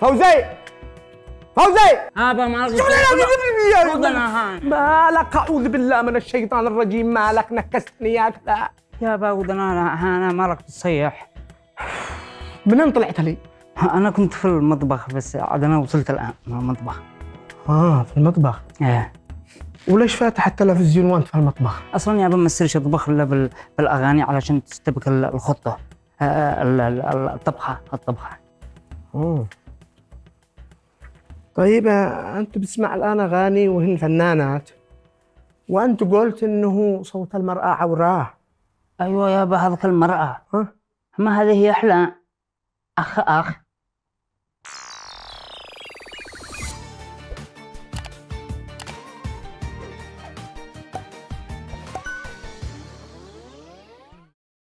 فوزي هذا ما مالك؟ أعوذ بالله من الشيطان الرجيم. مالك نكستني يا كذا يا باودنا؟ أنا مالك تصيح؟ منين طلعت لي؟ أنا كنت في المطبخ بس عاد أنا وصلت الآن من المطبخ. في المطبخ؟ إيه. وليش فاتح التلفزيون وأنت في المطبخ؟ أصلاً يا أبا ما أصيرش أطبخ إلا بالأغاني علشان تستبق الخطة الطبخة. طيب أنت بتسمع الآن أغاني وهن فنانات، وأنت قلت إنه صوت المرأة عوراه. أيوة يابا هذيك المرأة. ما هذه هي أحلى أخ